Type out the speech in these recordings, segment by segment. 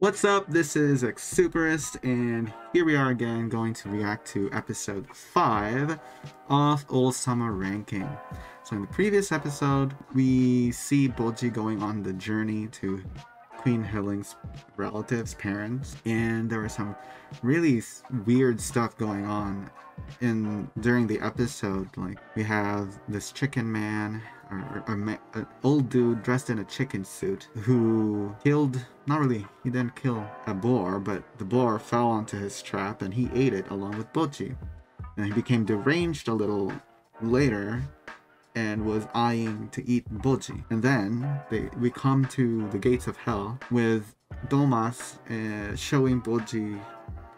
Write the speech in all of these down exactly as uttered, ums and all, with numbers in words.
What's up? This is Exuperist, and here we are again going to react to episode five of All Summer Ranking. So in the previous episode, we see Bojji going on the journey to Queen Hilling's relatives, parents, and there was some really weird stuff going on in during the episode. Like, we have this chicken man, or a ma an old dude dressed in a chicken suit who killed, not really, he didn't kill a boar, but the boar fell onto his trap and he ate it along with Bojji. And he became deranged a little later and was eyeing to eat Bojji. And then they, we come to the gates of hell with Domas uh, showing Bojji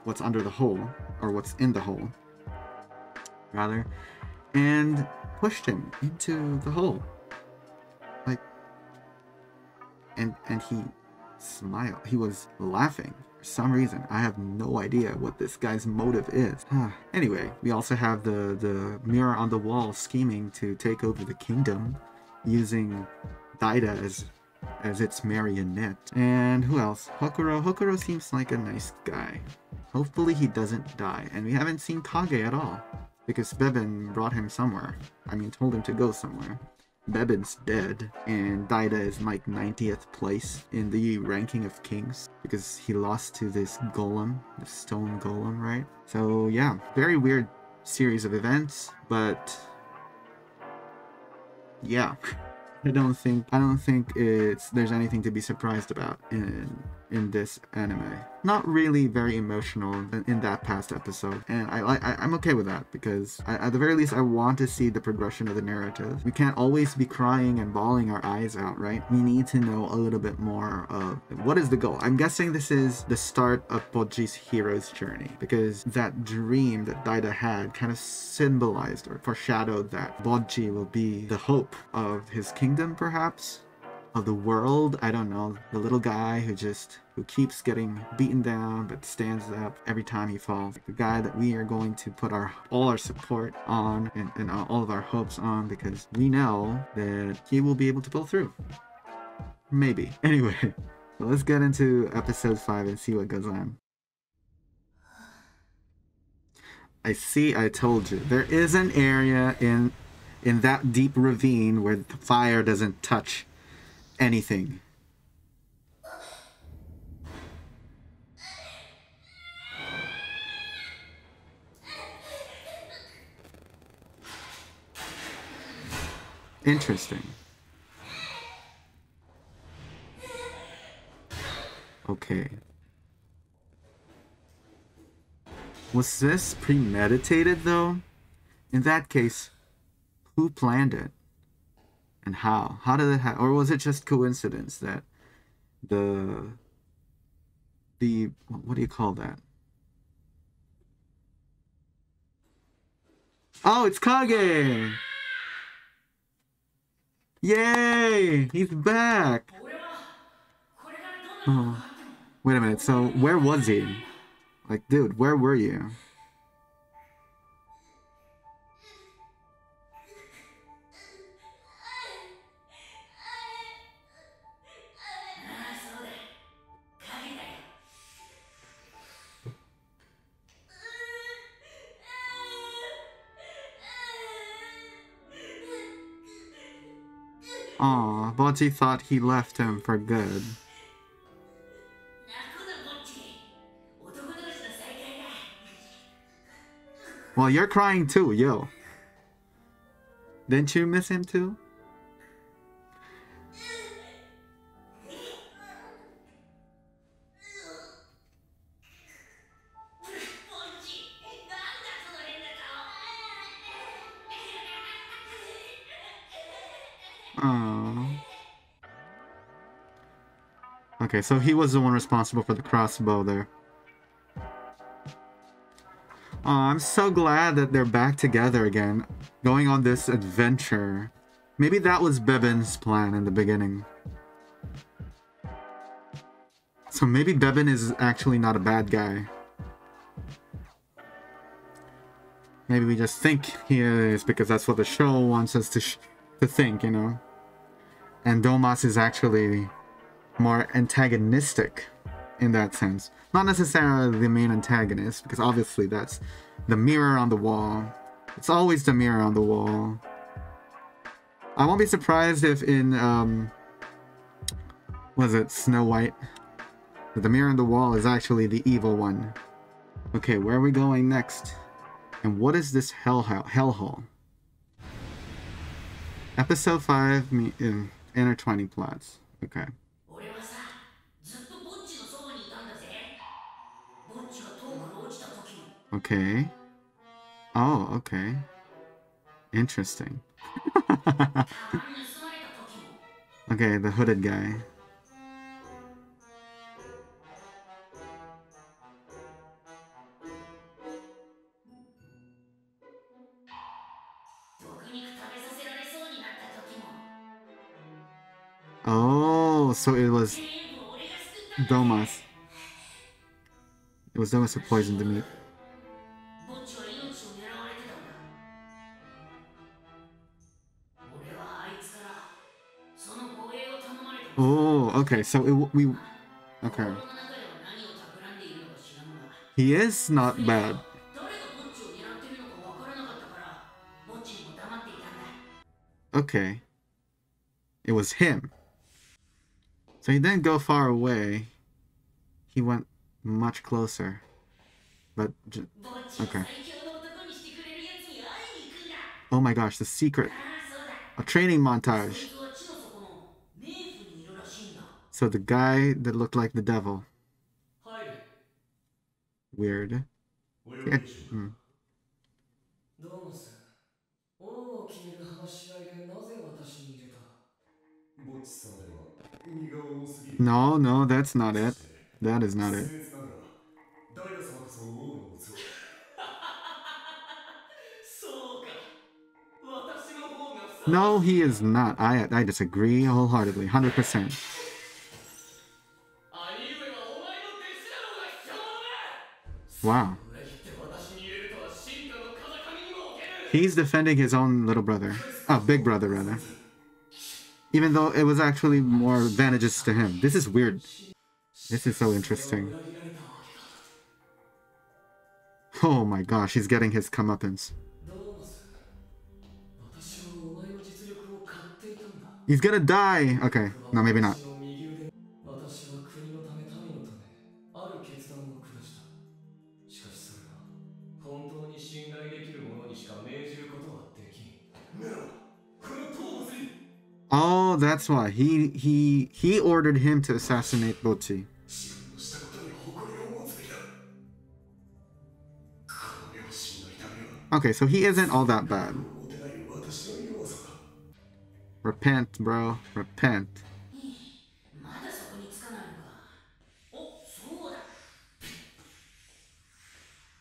what's under the hole, or what's in the hole, rather, and pushed him into the hole. Like, and and he smiled. He was laughing for some reason. I have no idea what this guy's motive is. Anyway, we also have the the mirror on the wall scheming to take over the kingdom, using Daida as as its marionette. And who else? Hokuro. Hokuro seems like a nice guy. Hopefully he doesn't die. And we haven't seen Kage at all, because Bebin brought him somewhere. I mean, told him to go somewhere. Bebin's dead, and Daida is like ninetieth place in the Ranking of Kings, because he lost to this golem, the stone golem, right? So yeah, very weird series of events, but yeah. I don't think I don't think it's there's anything to be surprised about in in this anime. Not really very emotional in, in that past episode, and I like I'm okay with that, because I, at the very least I want to see the progression of the narrative. We can't always be crying and bawling our eyes out, right? We need to know a little bit more of what is the goal. I'm guessing this is the start of Bojji's hero's journey, because that dream that Daida had kind of symbolized or foreshadowed that Bojji will be the hope of his kingdom. Kingdom, perhaps, of the world. I don't know, the little guy who just who keeps getting beaten down but stands up every time he falls, like the guy that we are going to put our all our support on and, and all of our hopes on, because we know that he will be able to pull through, maybe. Anyway, so let's get into episode five and see what goes on. I see, I told you there is an area in in that deep ravine where the fire doesn't touch anything. Interesting. Okay. Was this premeditated though? In that case, who planned it, and how? How did it happen? Or was it just coincidence that the the what do you call that? Oh, it's Kage! Yay! He's back. Oh, wait a minute. So where was he? Like, dude, where were you? Aw, Bojji thought he left him for good. Well, you're crying too, yo. Didn't you miss him too? Okay, so he was the one responsible for the crossbow there. Oh, I'm so glad that they're back together again, going on this adventure. Maybe that was Bebin's plan in the beginning. So maybe Bebin is actually not a bad guy. Maybe we just think he is, because that's what the show wants us to, sh to think, you know? And Domas is actually more antagonistic in that sense. Not necessarily the main antagonist, because obviously that's the mirror on the wall. It's always the mirror on the wall. I won't be surprised if in, um, was it Snow White? The mirror on the wall is actually the evil one. Okay, where are we going next? And what is this hell hellhole? Episode five, me, uh, intertwining plots. Okay. Okay. Oh, okay. Interesting. Okay, the hooded guy. Oh, so it was Domas. It was Domas who poisoned the meat. Oh, okay, so it, we... Okay. He is not bad. Okay. It was him. So he didn't go far away. He went much closer. But... J okay. Oh my gosh, the secret. A training montage. So the guy that looked like the devil. Weird. Yeah. Hmm. No, no, that's not it. That is not it. No, he is not. I, I disagree wholeheartedly, one hundred percent. Wow. He's defending his own little brother. Oh, big brother, rather. Even though it was actually more advantageous to him. This is weird. This is so interesting. Oh my gosh, he's getting his comeuppance. He's gonna die! Okay, no, maybe not. Oh, that's why. He he he ordered him to assassinate Bojji. Okay, so he isn't all that bad. Repent, bro. Repent.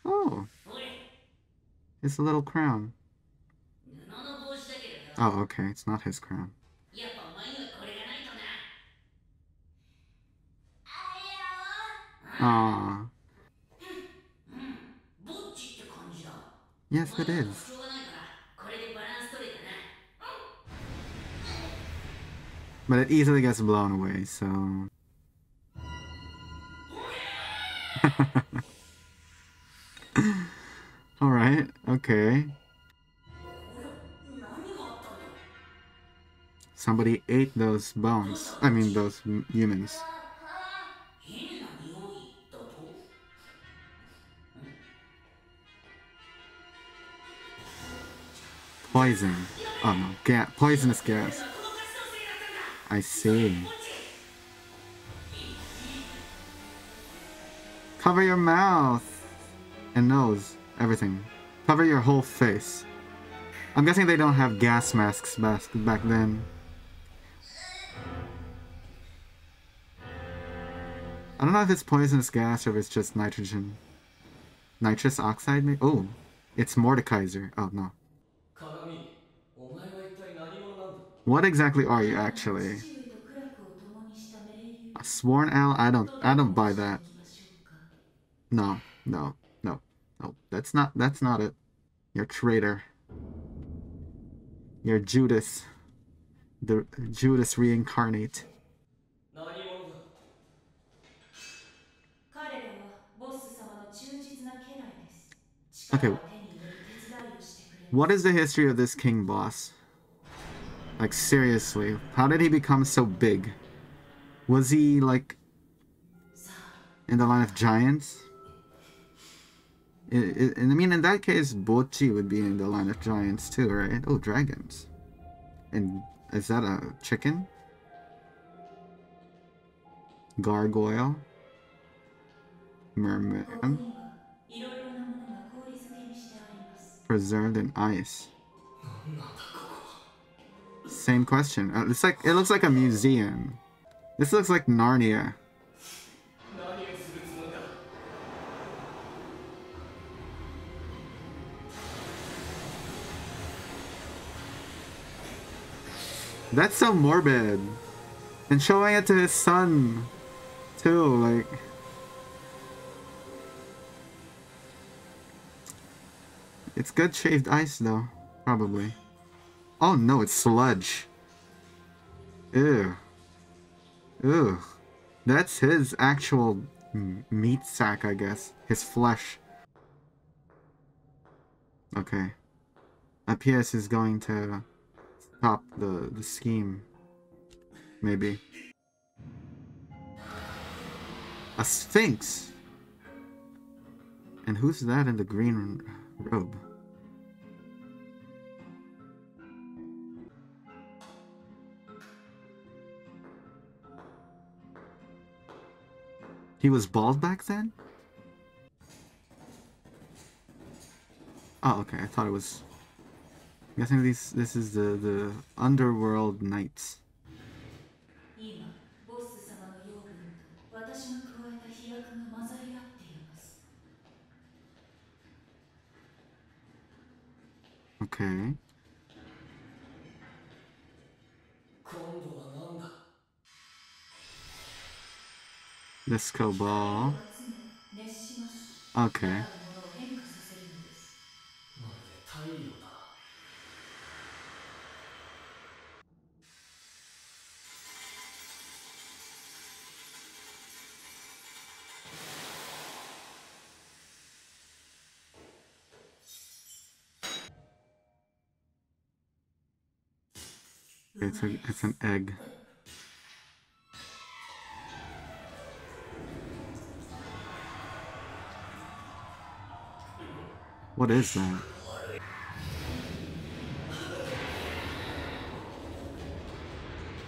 Oh. It's a little crown. Oh, okay. It's not his crown. Aww. Yes, it is. But it easily gets blown away, so... Alright, okay. Somebody ate those bones. I mean, those humans. Poison. Oh no, gas. Poisonous gas. I see. Cover your mouth and nose. Everything. Cover your whole face. I'm guessing they don't have gas masks back back then. I don't know if it's poisonous gas or if it's just nitrogen. Nitrous oxide maybe? Oh, it's Mordekaiser. Oh no. What exactly are you actually? A sworn ally? I don't I don't buy that. No, no, no, no. That's not that's not it. You're a traitor. You're Judas. The Judas reincarnate. Okay. What is the history of this King Bosse? Like, seriously, how did he become so big? Was he, like, in the line of giants? I, I, I mean, in that case, Bojji would be in the line of giants too, right? Oh, dragons. And is that a chicken? Gargoyle? Merman? Preserved in ice. Same question. Uh, it's like it looks like a museum. This looks like Narnia. That's so morbid. And showing it to his son, too, like... It's good shaved ice, though. Probably. Oh no, it's sludge. Ew. Ew. That's his actual meat sack, I guess. His flesh. Okay. P S is going to stop the, the scheme. Maybe. A sphinx! And who's that in the green robe? He was bald back then? Oh, okay. I thought it was... I'm guessing these, this is the, the underworld knights. Okay. Disco ball. Okay. It's, a, it's an egg. What is that?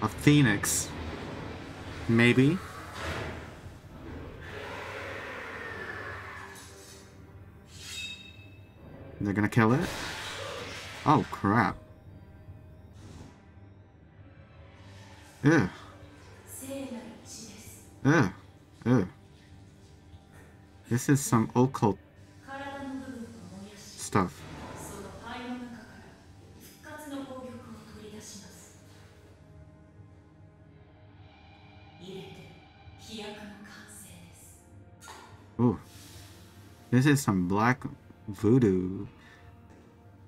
A phoenix. Maybe. They're gonna kill it? Oh crap. Ugh. Ugh. Ugh. This is some occult stuff. Ooh. This is some black voodoo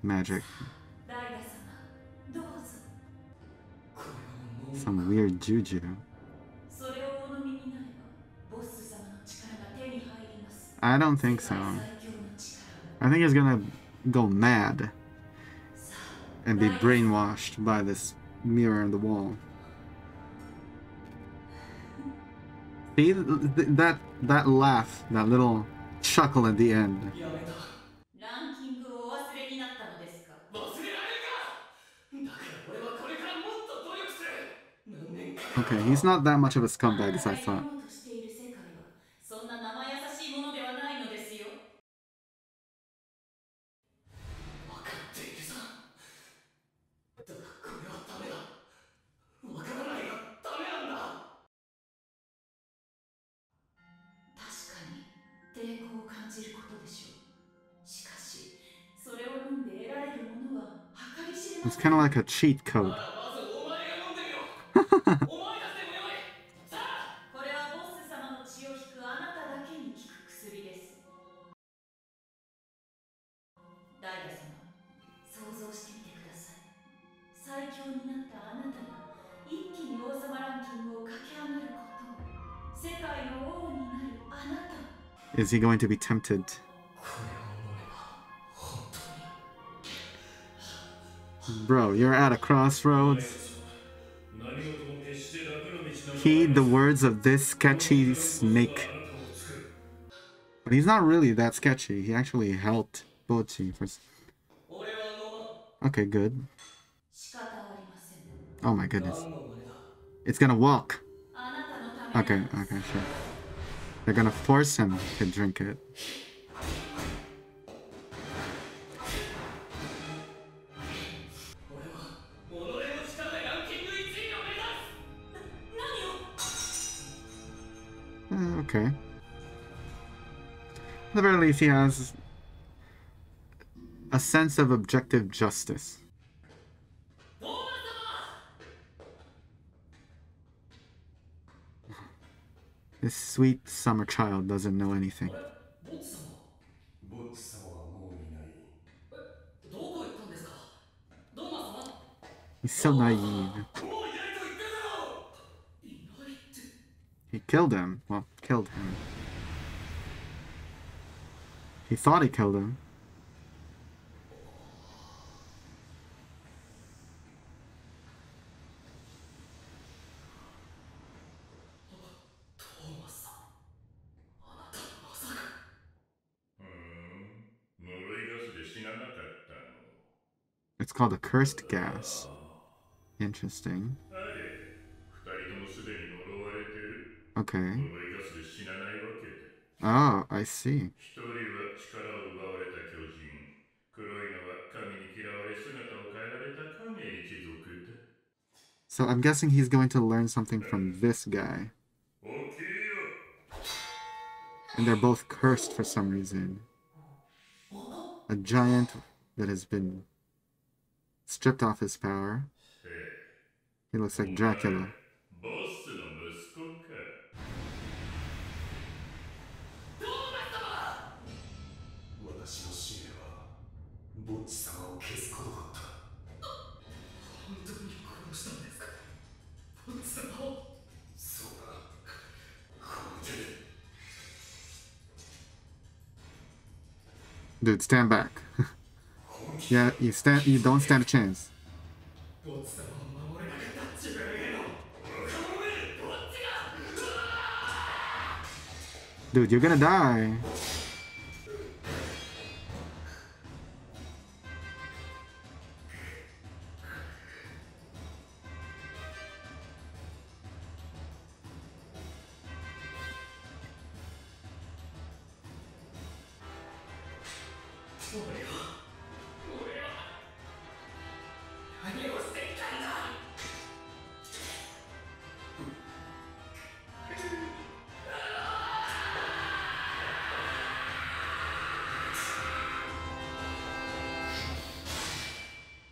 magic. Some weird juju. I don't think so. I think he's gonna go mad and be brainwashed by this mirror in the wall. See that that laugh, that little chuckle at the end. Okay, he's not that much of a scumbag as I thought. It's kind of like a cheat code. Is he going to be tempted? Bro, you're at a crossroads. Heed the words of this sketchy snake. But he's not really that sketchy. He actually helped Bojji for... Okay, good. Oh my goodness. It's gonna walk. Okay, okay, sure. They're gonna force him to drink it. Okay. At the very least, he has a sense of objective justice. This sweet summer child doesn't know anything. He's so naive. He killed him. Well, killed him. He thought he killed him. It's called a cursed gas. Interesting. Okay. Oh, I see. So I'm guessing he's going to learn something from this guy. And they're both cursed for some reason. A giant that has been stripped off his power. He looks like Dracula. Dude, stand back. Yeah, you stand. You don't stand a chance. Dude, you're gonna die.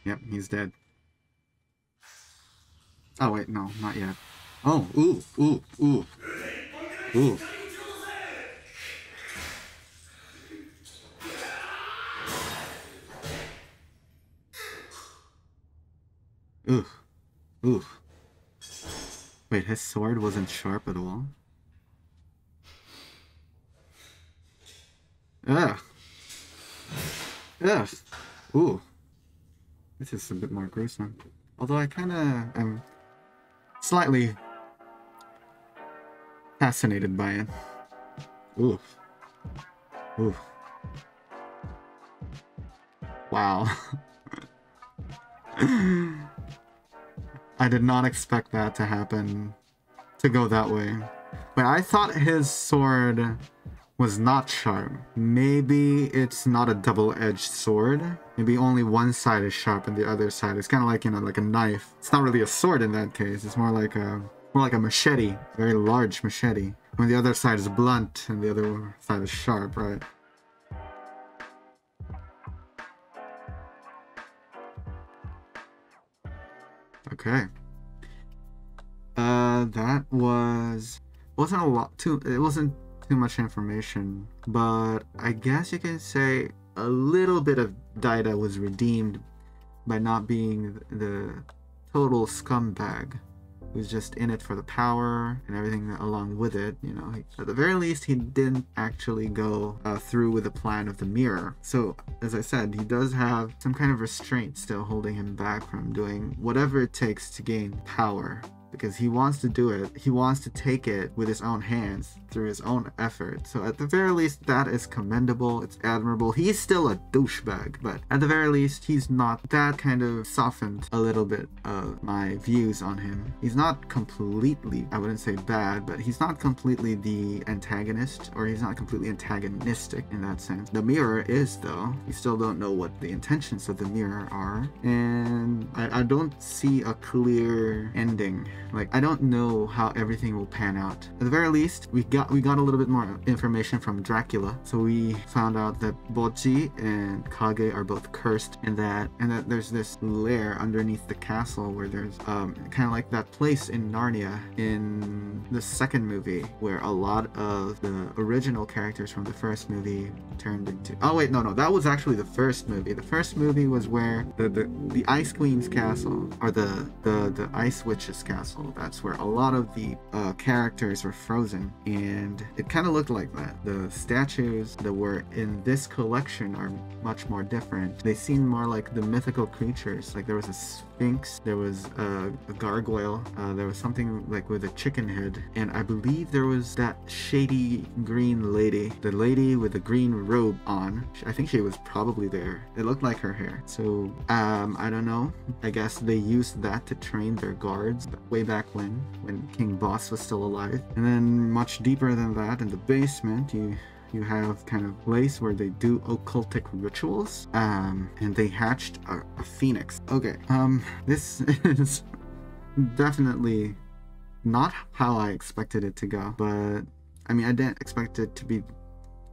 Yep, he's dead. Oh wait, no, not yet. Oh, ooh, ooh, ooh. Ooh. Ooh. Ooh. Wait, his sword wasn't sharp at all? Ugh. Ugh. Ooh. This is a bit more gruesome. Although I kind of am slightly fascinated by it. Oof. Oof. Wow. I did not expect that to happen, to go that way. But I thought his sword was not sharp. Maybe it's not a double-edged sword. Maybe only one side is sharp and the other side is kind of like, you know, like a knife. It's not really a sword in that case. It's more like a more like a machete, very large machete. When the other side is blunt and the other side is sharp, right? Okay. Uh, that was wasn't a lot too. It wasn't. Too much information, but I guess you can say a little bit of Daida was redeemed by not being the total scumbag was just in it for the power and everything along with it. You know, he, at the very least, he didn't actually go uh, through with the plan of the mirror. So as I said, he does have some kind of restraint still holding him back from doing whatever it takes to gain power, because he wants to do it. He wants to take it with his own hands through his own effort. So at the very least, that is commendable. It's admirable. He's still a douchebag, but at the very least, he's not. That kind of softened a little bit of my views on him. He's not completely, I wouldn't say bad, but he's not completely the antagonist, or he's not completely antagonistic in that sense. The mirror is, though. We still don't know what the intentions of the mirror are, and I, I don't see a clear ending. Like, I don't know how everything will pan out. At the very least, we got we got a little bit more information from Dracula. So we found out that Bojji and Kage are both cursed, and that and that there's this lair underneath the castle where there's um, kind of like that place in Narnia in the second movie where a lot of the original characters from the first movie turned into. Oh wait, no, no, that was actually the first movie. The first movie was where the the, the Ice Queen's castle, or the the the Ice Witch's castle. That's where a lot of the uh, characters were frozen, and it kind of looked like that. The statues that were in this collection are much more different. They seem more like the mythical creatures. Like there was a sphinx, there was a, a gargoyle, uh, there was something like with a chicken head, and I believe there was that shady green lady, the lady with the green robe on. I think she was probably there. It looked like her hair. So um, I don't know. I guess they used that to train their guards way back when, when King Bosse was still alive. And then much deeper than that, in the basement, you you have kind of place where they do occultic rituals, um, and they hatched a, a phoenix. Okay, um, this is definitely not how I expected it to go, but I mean, I didn't expect it to be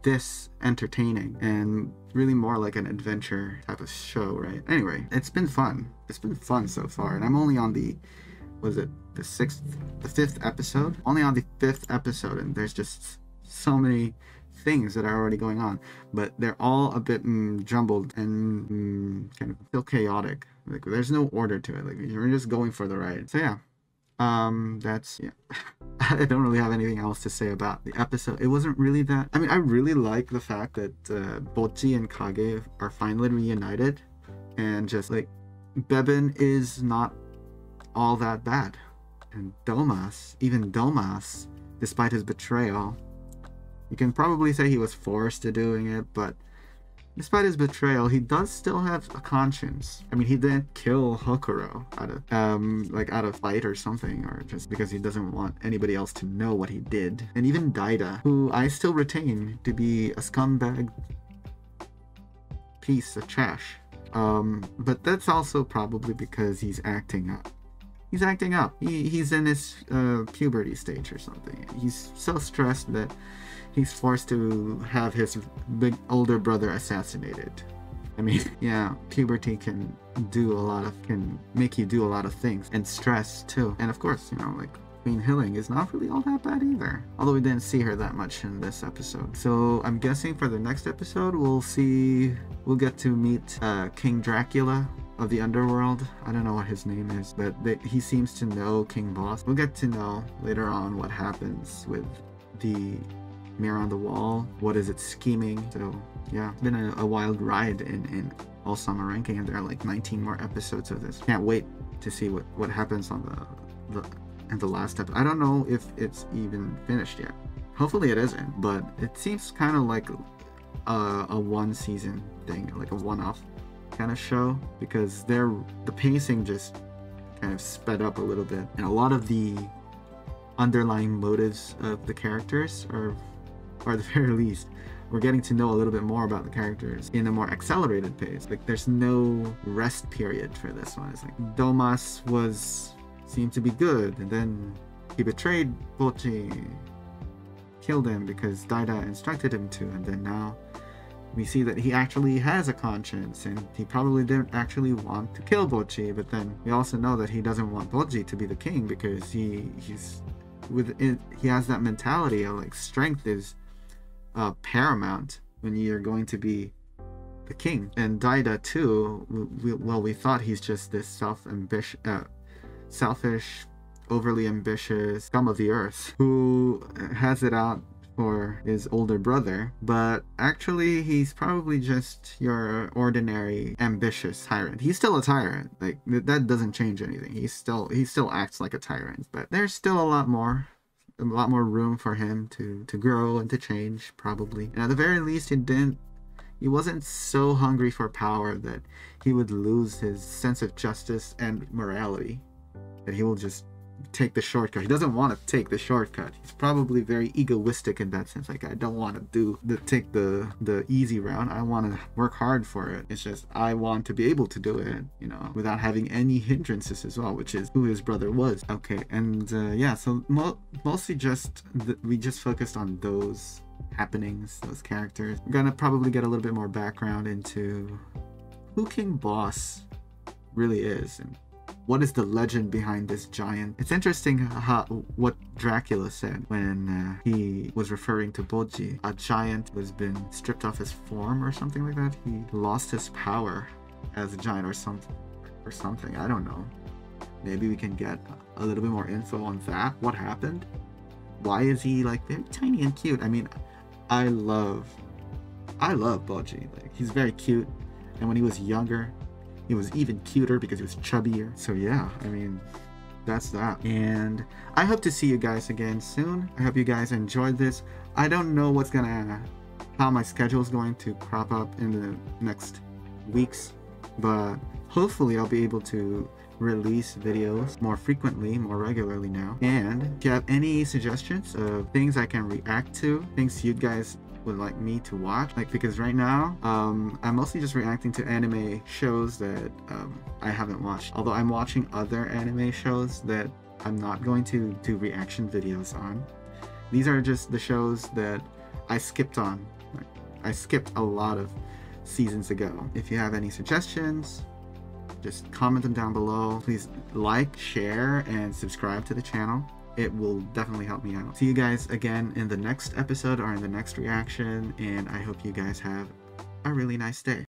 this entertaining and really more like an adventure type of show, right? Anyway, it's been fun. It's been fun so far, and I'm only on the was it the sixth, the fifth episode? Only on the fifth episode, and there's just so many things that are already going on, but they're all a bit mm, jumbled and mm, kind of still chaotic. Like there's no order to it. Like you're just going for the ride. So yeah, um, that's yeah. I don't really have anything else to say about the episode. It wasn't really that. I mean, I really like the fact that uh, Bojji and Kage are finally reunited, and just like Bebin is not all that bad, and Domas, even Domas, despite his betrayal, you can probably say he was forced to doing it, but despite his betrayal, he does still have a conscience. I mean, he didn't kill Hokuro out of um like out of spite or something, or just because he doesn't want anybody else to know what he did. And even Daida, who I still retain to be a scumbag piece of trash. Um, but that's also probably because he's acting up. He's acting up. He, he's in his uh, puberty stage or something. He's so stressed that he's forced to have his big older brother assassinated. I mean, yeah, puberty can do a lot of, can make you do a lot of things, and stress too. And of course, you know, like Queen Hilling is not really all that bad either. Although we didn't see her that much in this episode. So I'm guessing for the next episode, we'll see, we'll get to meet uh, King Dracula of the underworld. I don't know what his name is, but they, he seems to know King Bosse. We'll get to know later on what happens with the mirror on the wall. What is it scheming? So yeah, it's been a, a wild ride in, in All Summer Ranking, and there are like nineteen more episodes of this. Can't wait to see what, what happens on the... the and the last episode. I don't know if it's even finished yet. Hopefully it isn't, but it seems kind of like a, a one season thing, like a one-off kind of show, because they're, the pacing just kind of sped up a little bit, and a lot of the underlying motives of the characters are, or at the very least, we're getting to know a little bit more about the characters in a more accelerated pace. Like there's no rest period for this one. It's like Domas was seemed to be good, and then he betrayed Bojji, killed him because Daida instructed him to, and then now we see that he actually has a conscience, and he probably didn't actually want to kill Bojji, but then we also know that he doesn't want Bojji to be the king because he he's with it, he has that mentality of like strength is uh, paramount when you're going to be the king. And Daida too, we, well, we thought he's just this self-ambition, uh, selfish, overly ambitious scum of the earth who has it out for his older brother, but actually he's probably just your ordinary ambitious tyrant. He's still a tyrant, like th that doesn't change anything. He's still he still acts like a tyrant, but there's still a lot more a lot more room for him to to grow and to change, probably. And at the very least, he didn't he wasn't so hungry for power that he would lose his sense of justice and morality, that he will just take the shortcut. He doesn't want to take the shortcut. He's probably very egoistic in that sense. Like, I don't want to do the take the the easy route. I want to work hard for it. It's just I want to be able to do it, you know, without having any hindrances as well, which is who his brother was. Okay, and uh, yeah, so mo mostly just th we just focused on those happenings, those characters. I'm gonna probably get a little bit more background into who King Bosse really is and what is the legend behind this giant. It's interesting how, what Dracula said when uh, he was referring to Bojji. A giant who's been stripped off his form or something like that. He lost his power as a giant or something, or something. I don't know. Maybe we can get a little bit more info on that. What happened? Why is he like very tiny and cute? I mean, I love, I love Bojji. Like, he's very cute, and when he was younger, it was even cuter because it was chubbier. So yeah, I mean, that's that. And I hope to see you guys again soon. I hope you guys enjoyed this. I don't know what's gonna, how my schedule is going to crop up in the next weeks, but hopefully I'll be able to release videos more frequently, more regularly now. And if you have any suggestions of things I can react to, things you guys would like me to watch, like, because right now um I'm mostly just reacting to anime shows that um I haven't watched, although I'm watching other anime shows that I'm not going to do reaction videos on. These are just the shows that I skipped on, like, I skipped a lot of seasons ago. If you have any suggestions, just comment them down below. Please like, share, and subscribe to the channel. It will definitely help me out. See you guys again in the next episode or in the next reaction, and I hope you guys have a really nice day.